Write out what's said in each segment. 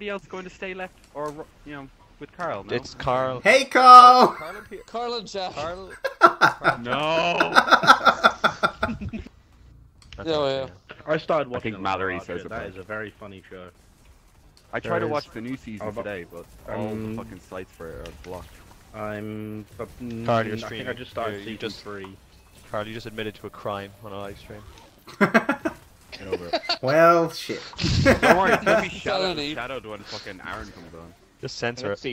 anybody else going to stay left or, you know, with Carl? No? It's Carl. Hey, Carl! Carl and Jeff. Carl. No! Yeah. I started watching. I think Mallory says that is a very funny show. I tried to watch the new season today, but all the fucking sites for it are blocked. Carl, I think I just started season 3. Carl, you just admitted to a crime on a live stream. Get over it. Well, shit. Don't worry, it's gonna be shadowed when fucking Aaron comes on. Just censor it.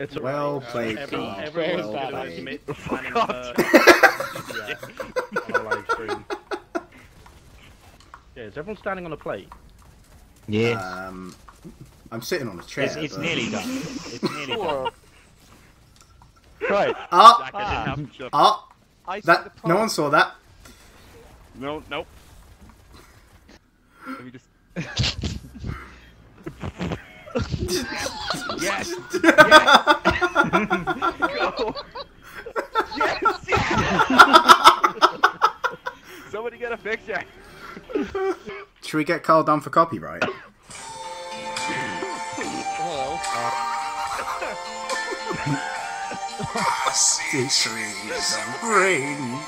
It's well played. Everyone's gonna admit planning on a live stream. Yeah, is everyone standing on a plate? Yes. I'm sitting on a chair. It's nearly done. It's nearly done. Right. No one saw that. No, nope. Let me just... Yes! Yes! Go! Yes! Yes! Somebody get a picture! Should we get Carl done for copyright? Hello. Centuries of rain.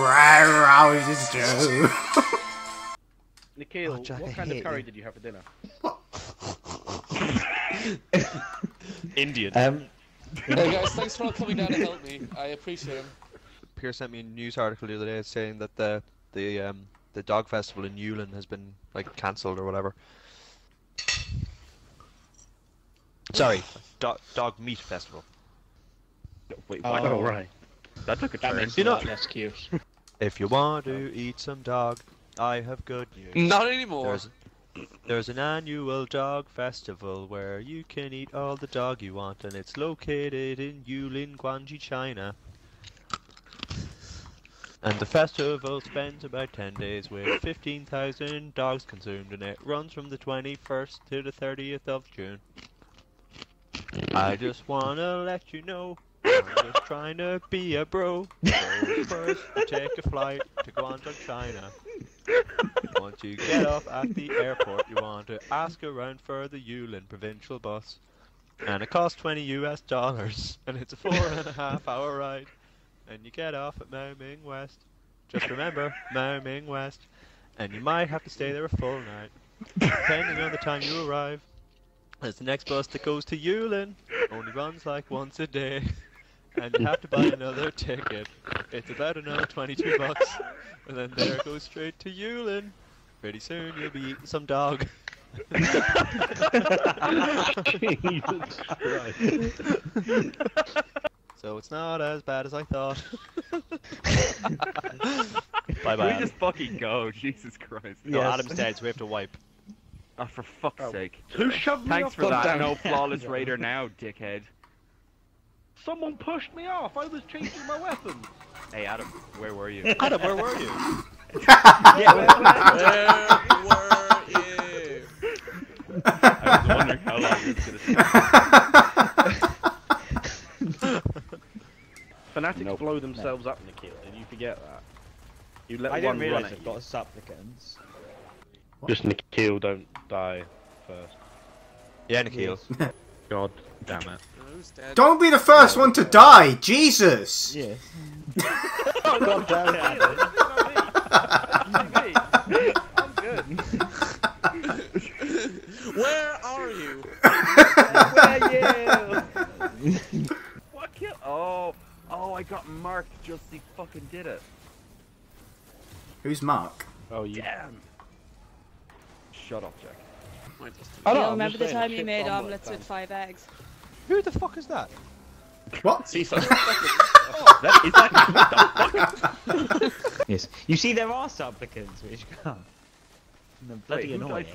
Rare hours Joe. Nikhil, oh, what kind of curry did you have for dinner? Indian. Hey guys, thanks for not coming down to help me. I appreciate it. Pierre sent me a news article the other day saying that the dog festival in Yulin has been like cancelled or whatever. Sorry, dog meat festival. Wait, why? Oh, right. That took a turn. Do not rescue. If you want to eat some dog, I have good news. Not anymore. There's an annual dog festival where you can eat all the dog you want, and it's located in Yulin, Guangxi, China. And the festival spends about 10 days with 15,000 dogs consumed, and it runs from the 21st to the 30th of June. I just wanna let you know, I'm just trying to be a bro. So first you take a flight to Guangxi, China. Once you get off at the airport, you want to ask around for the Yulin provincial bus. And it costs $20 US, and it's a 4.5 hour ride. And you get off at Mao Ming West. Just remember, Mao Ming West. And you might have to stay there a full night. Depending on the time you arrive. There's the next bus that goes to Yulin. Only runs like once a day. And you have to buy another ticket. It's about another 22 bucks. And then there it goes straight to Yulin. Pretty soon you'll be eating some dog. Jesus Christ. So it's not as bad as I thought. Bye bye. We just fucking go, Jesus Christ. No, yes. Adam's dead, so we have to wipe. Oh, for fuck's sake. Who shoved me off? Thanks for that. Down. No flawless raider now, dickhead. Someone pushed me off. I was changing my weapons. Hey, Adam, where were you? Adam, where were you? Where were you? I was wondering how long it was gonna take. Fanatics blow themselves up, Nikhil. Did you forget that? You let one run. I've got supplicants. What? Just Nikhil, don't die first. Yeah, Nikhil. God damn it! Don't be the first one to die, Jesus! Yeah. Oh, God damn it! I'm good. Where are you? Where are you? What kill? Oh. Oh, I got marked. Just he fucking did it. Who's Mark? Oh, you. Damn. Shut up, Jack. I don't remember the time you made omelets with 5 eggs. Who the fuck is that? What? That is Yes. You see, there are supplicants which can't. Bloody annoying.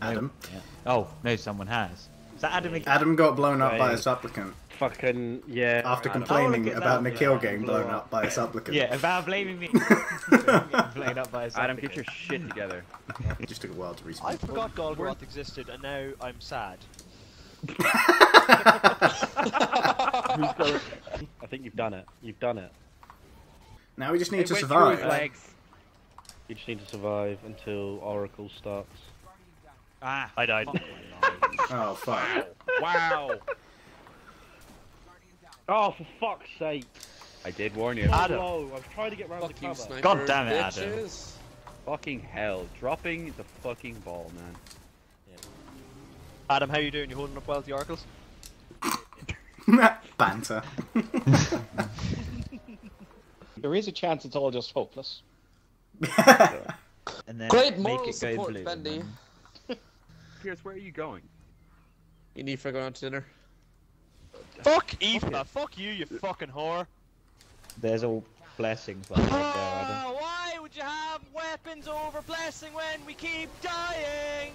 Adam. Yeah. Oh no, someone has. Is that Adam again? Adam got blown up by a supplicant. Fucking, yeah. After complaining about Nikhil getting blown up by a supplicant. Yeah, about blaming me. Blown up by a supplicant. Adam, get your shit together. It just took a while to respawn. I forgot Golgoth existed and now I'm sad. I think you've done it. You've done it. Now we just need to survive. You just need to survive until Oracle starts. Ah, I died. Oh, fuck. Wow. Oh, for fuck's sake. I did warn you. Adam. Oh, I was trying to get round the cover. God damn it, Adam. Fucking hell. Dropping the fucking ball, man. Yeah. Adam, how you doing? You holding up well with the Oracles? Banter. There is a chance it's all just hopeless. And then great moral support, Bendy. Pierce, where are you going? You need for going out to dinner. Fuck Aoife! Fuck you, you fucking whore! There's a blessing flag right there, Adam. Why would you have weapons over blessing when we keep dying?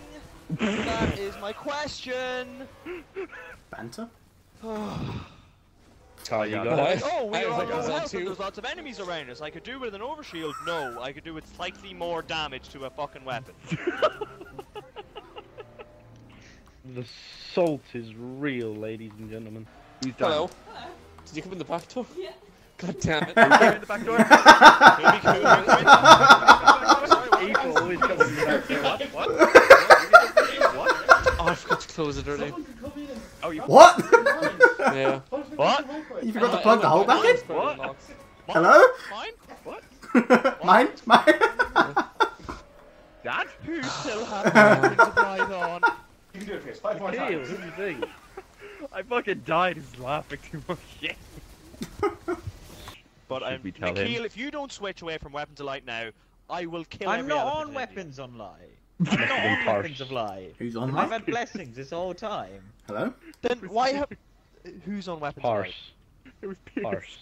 That is my question! Banter? Oh, you got it. Oh, we are all out, but there's lots of enemies around us. I could do with an overshield. No, I could do with slightly more damage to a fucking weapon. The salt is real, ladies and gentlemen. Hello. Did you come in the back door? Yeah. God damn it. Did you come in the back door? Evil always comes in the back door. What? What? Oh, I forgot to close it earlier. Oh, you what? Yeah. What? You forgot to plug the hole back in? What? Hello? Mine? What? Mine? Mine? Dad? Who still has nothing to blind on? You can do it, Pierce. 5 more times. What do you think? I fucking died just laughing too much shit. But Nikhil, if you don't switch away from Weapons of Light now, I will kill every elephant in India. Weapons of Light. I'm not on Weapons of Light. Who's on Light? I've had blessings this whole time. Hello? Then why have... Who's on Weapons of Light? It was Pierce. Parse.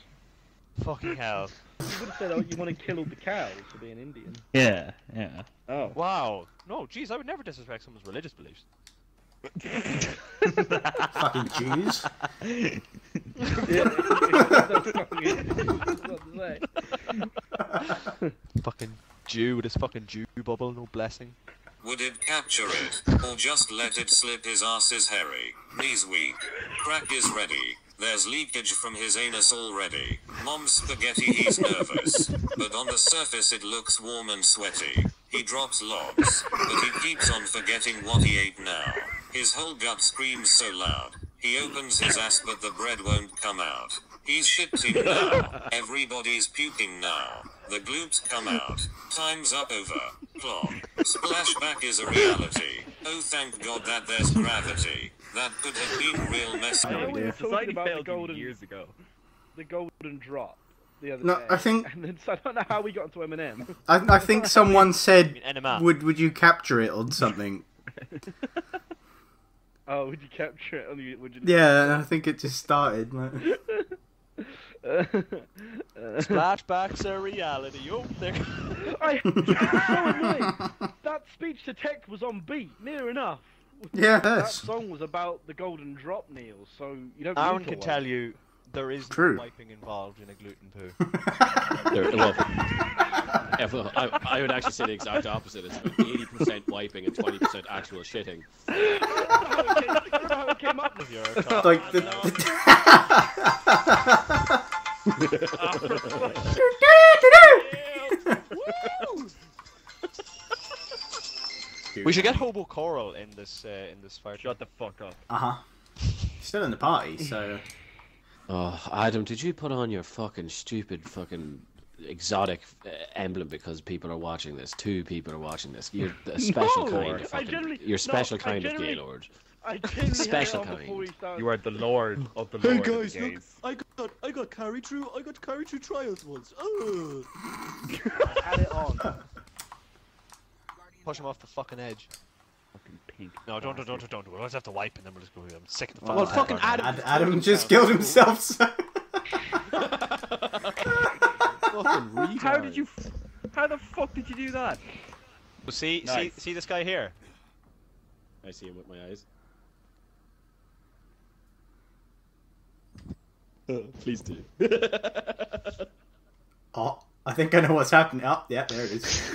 Fucking hell. You would have said, oh, you want to kill all the cows for being Indian. Yeah, yeah. Oh. Wow. No, jeez, I would never disrespect someone's religious beliefs. Fucking Jews. Fucking Jew with his fucking Jew bubble, no blessing. Would it capture it, or just let it slip? His ass is hairy, knees weak, crack is ready, there's leakage from his anus already, mom's spaghetti, he's nervous, but on the surface it looks warm and sweaty. He drops logs, but he keeps on forgetting what he ate now. His whole gut screams so loud. He opens his ass, but the bread won't come out. He's shitting now. Everybody's puking now. The glutes come out. Time's up over. Plop. Splashback is a reality. Oh, thank God that there's gravity. That could have been real messy. I know we were talking about the golden, years ago. The golden drop. The other day. I think. And then, so I don't know how we got into Eminem. I think someone said, "Would you capture it on something?" Oh, would you capture it? Would you? Yeah, I think it just started. Like. Splashbacks are reality. Oh, there. That speech to text was on beat, near enough. Yeah, that song was about the golden drop, Neil. So you don't. Aaron can tell you there is no wiping involved in a gluten poo. I would actually say the exact opposite. It's about 80% wiping and 20% actual shitting. How it came up with your account. Like the... We should get Hobo Carl in this fire. Shut the fuck up. Still in the party, so. Oh, Adam, did you put on your fucking stupid fucking exotic emblem because people are watching this? 2 people are watching this. You're a special kind of fucking, you're special kind of gaylord. Special kind. You are the lord of the lord. Hey guys, of the look, I got carry through. I got carry through trials once. Oh. Add it on. Push him off the fucking edge. Fucking pink. No, don't do it. I always have to wipe and then we'll just go. I'm sick of the fucking. Well, fucking Adam just killed himself. So. How did you? How the fuck did you do that? Well, see, nice. see this guy here. I see him with my eyes. Please do. Oh, I think I know what's happening. Oh, yeah, there it is.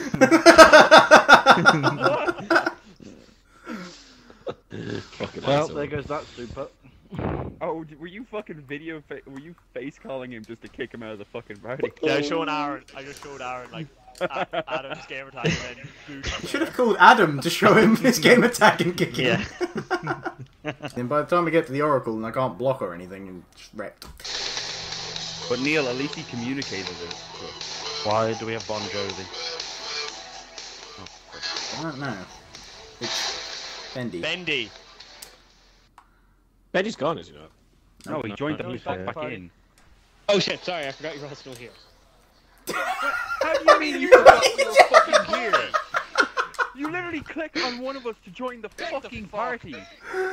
Well, there goes that super. Oh, were you fucking were you face calling him just to kick him out of the fucking party? Yeah, I just showed Aaron like Adam's game attack and then boot. Should have called Adam to show him his game attack and kick him. Yeah. And by the time we get to the Oracle and I can't block or anything, and just wrecked. But Neil, at least he communicated it. Why do we have Bon Jovi? I don't know. It's Bendy. Bendy! Bendy's gone, is he not? No, he joined the back in. Oh shit, sorry, I forgot you're all still here. How do you mean you forgot you're fucking here? You literally clicked on one of us to join the fucking party.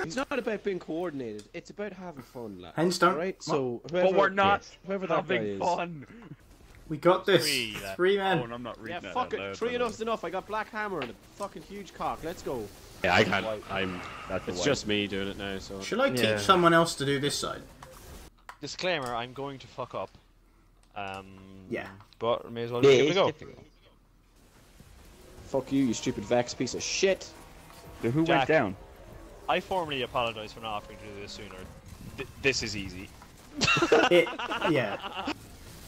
It's not about being coordinated, it's about having fun, lads. Hence don't. Right? So, whoever, but we're not having fun. We got this. Three men. Oh, I'm not reading that. Fuck it. Three enough's enough. I got Black Hammer and a fucking huge cock. Let's go. Yeah, I can't. It's just me doing it now. So. Should I teach someone else to do this side? Disclaimer: I'm going to fuck up. Yeah. But may as well give it a go. Fuck you, you stupid Vex piece of shit. So who went down? I formally apologise for not offering to do this sooner. This is easy. Yeah.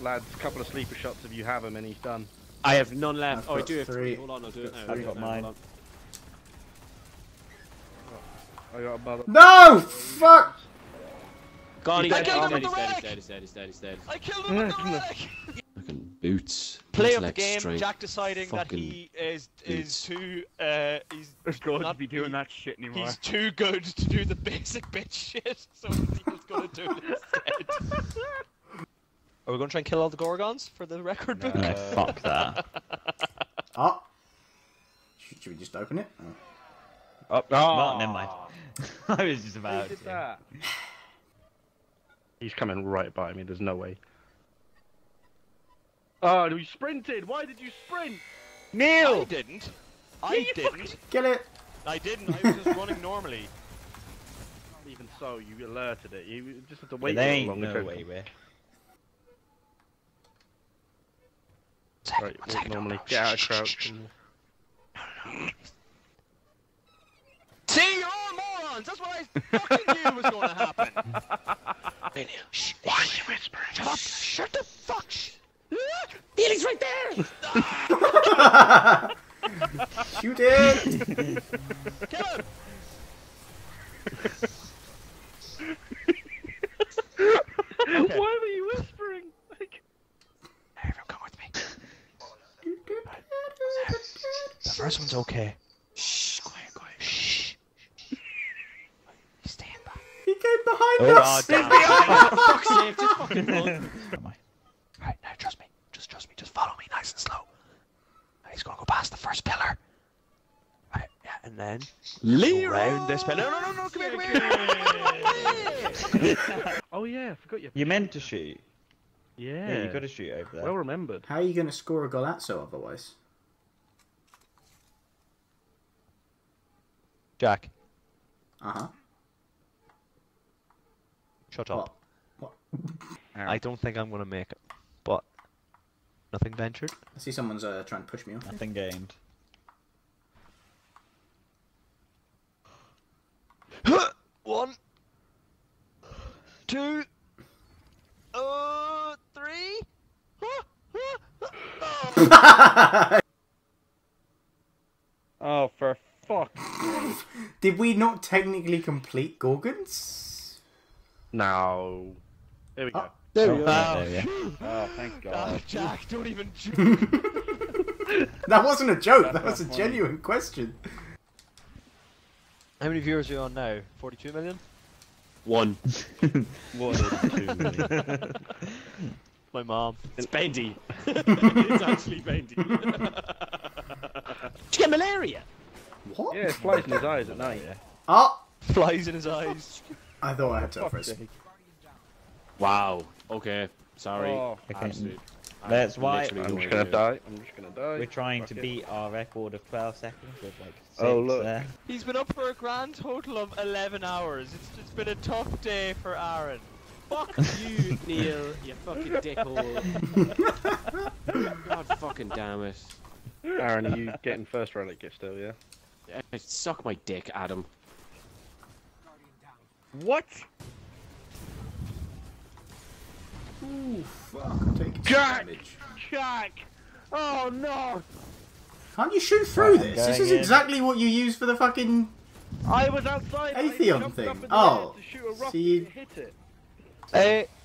Lads, a couple of sleeper shots if you have him, and he's done. I have none left. I've I do have three. Hold on, I'll do it now. I've got mine. I got a mother. No! Fuck! God, he's dead. He's dead. I killed him with the wreck! Fucking boots. Play of the game, Jack deciding that he is too, he's not be doing that shit anymore. He's too good to do the basic bitch shit, so he's gonna do it instead. Are we going to try and kill all the Gorgons for the record book? No, fuck that. Oh. Should we just open it? Oh, oh never mind. I was just about to. He's coming right by me, there's no way. Oh, we sprinted! Why did you sprint? Neil! I didn't. I didn't. Kill it! I didn't, I was just running normally. Even so, you alerted it. You just have to wait there ain't no way we're... Right, we'll normally get out of crouch. See, you're all morons! That's what I fucking knew was gonna happen! Why are you whispering? Shut the fuck! Healing's right there! Shoot it! Kill him! Okay. Why were you whispering? The first one's okay. Shh, quiet. Shh. Stand by. He came behind us. Stand behind us. Fucking run. Alright, now trust me. Just trust me. Just follow me, nice and slow. Now he's gonna go past the first pillar. Alright, yeah, and then Leroy. Around this pillar. No, come here. Oh yeah, I forgot you. You meant to shoot. Yeah, you got to shoot over there. Well remembered. How are you gonna score a golazzo otherwise? Jack. Uh-huh. Shut up. What? I don't think I'm gonna make it, but... Nothing ventured? I see someone's trying to push me off. Nothing gained. One. 2. 3. Oh, for fuck. Did we not technically complete Gorgons? No. There we go. Oh, there we go. Oh, thank God. No, Jack, don't even joke. That wasn't a joke, that was a genuine question. How many viewers are you on now? 42 million? 1. 1 or 2 million. My mom. It's Bendy. It's actually Bendy. Did you get malaria? What? Yeah, it flies in his eyes at night. Yeah. Oh! Flies in his eyes. I thought I had to first. Wow. Okay. Sorry. Oh, okay. That's why I'm just gonna die. We're trying to beat our record of 12 seconds with like 6 there. He's been up for a grand total of 11 hours. It's been a tough day for Aaron. Fuck you, Neil, you fucking dickhole. God fucking damn it. Aaron, are you getting first relic gift still, yeah? Suck my dick, Adam. What? Ooh, fuck, I'm taking damage. Jack! Oh no! Can't you shoot through this? This is exactly what you use for the fucking Atheon thing. Oh, see,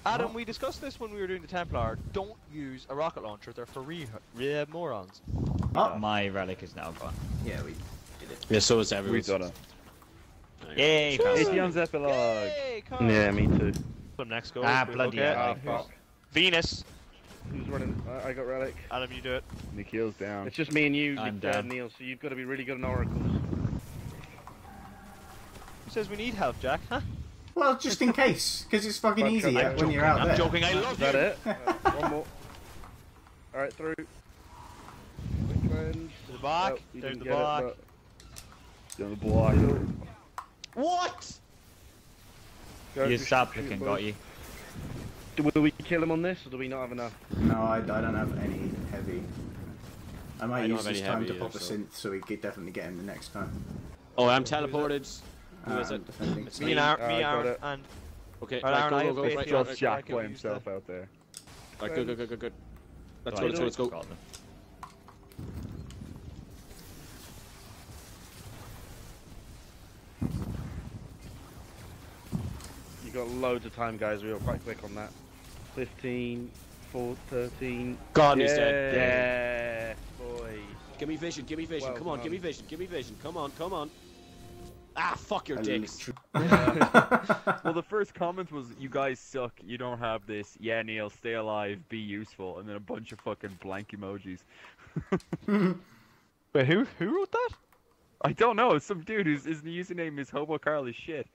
Adam, we discussed this when we were doing the Templar. Don't use a rocket launcher. They're for morons. Oh. My relic is now gone. Yeah, we did it. Yeah, so is everyone. We've got it. Yay! Atheon's epilogue. Yay, yeah, me too. Next goal. Ah, bloody hell! Oh, Venus. Who's running? I got relic. Adam, you do it. Nikhil's down. It's just me and you, Neil. So you've got to be really good in Oracles. Who says we need help, Jack? Huh? Well, just in case, because it's fucking easy when you're out there. I'm joking. I love you. Is that it? One more. All right, through. To the back. Down the block. Down the block. What? You stop picking, got you. Will we kill him on this, or do we not have enough? No, I don't have any heavy. I might use this time to pop a synth, so we could definitely get him the next time. Oh, I'm teleported. Who is it? It's me and Aaron. And okay, go. Just Jack by himself out there. Alright, good. Let's go. You got loads of time, guys. We were quite quick on that. 15, 4, 13. God, he's dead. Yeah, boy. Give me vision. Well, come on, give me vision. Come on. Ah, fuck your dicks. Well, the first comment was, you guys suck, you don't have this. Yeah, Neil, stay alive, be useful. And then a bunch of fucking blank emojis. Wait, who wrote that? I don't know, some dude whose username is hobo carl as shit.